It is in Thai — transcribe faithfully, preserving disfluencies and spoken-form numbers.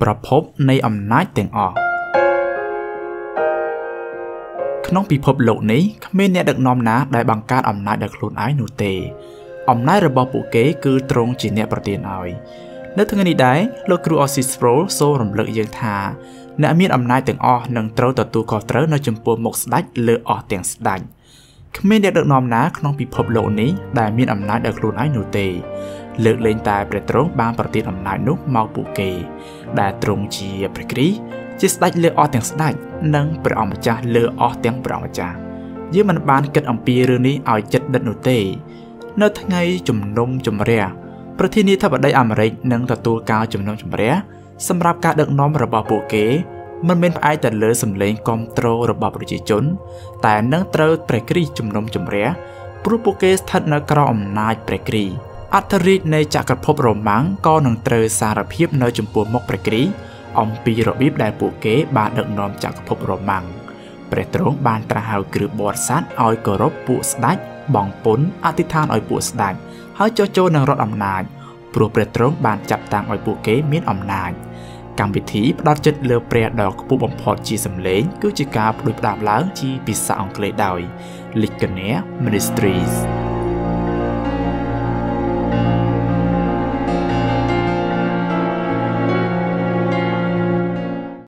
ประพบในอำนาจแต่งออกขนมปีพบโลกนี้เมื่อเนี่ยดักนอมนะได้บังการอำนาจดักหลุดไอ้หนูเตะอำนาจระบบปุเก๋คือตรงจีเนี่ยประเด็นเอาในทั้งนี้ได้โลกรูออซิสโปรโซรำเลิกยังทาในมีอำนาจแต่งออกนั่งเต้าต่อตัวก่อเต้าในจมปูหมกสไลด์เลือออกแต่งสไลด์เมื่อเนี่ยดักนอมนะขนมปีพบโลกนี้ได้มีอำนาจดักหลุดไอ้หนูเตะเลือกเล่นตายประตรงบางประเด็นอำนาจนุ๊กเมาปุเก๋ได้ตรงจีประกรีจิสไดเลือออเตียงสไดนั่งเปล่ามาจ้าเลือออเตียงเปล่ามาจ้ายืมมันบานเกิดอัมพีเรื่องนี้เอาจัดดันหนูเตยเนื้อทั้งไงจุ่มนมจุ่มเรียประเทศนี้ถ้าบัดได้อเมริกนั่งต่อตัวกาวจุ่มนมจุ่มเรียสำหรับการดักน้อมระบอบโปเกมันเป็นไอแต่เลือสำเร็จกอมโตรระบอบประชาชนแต่นั่งเตอร์เปรกรีจุ่มนมจุ่มเรียปรุโปเกสทัดนักกรอมนายเปรกรีอัตริในจักรภพโรมังก็นั่งเตอร์สารพิบในจุ่มปัวมกเปรกรีอมปีระบีบได้ปุเก๋บาดดักนอมจากภพโรมังเปรตรงบานตราหาวกรือบอดซัดออยกรบปุสดัดบ่องปุ้นอธิษฐานออยปุสดัดให้โจโจนังรอดอำนาจปลุกเปรตรงบานจับต่างออยปุเก๋มีอำนาจกรรมวิธีปราจิตเลือเปรตดอกปุบอมพอดจีสำเร็จกู้จิกาปลุกดาบล้างจีปิศาอังเกลดอยลิกเนเนอร์มินิสทรีส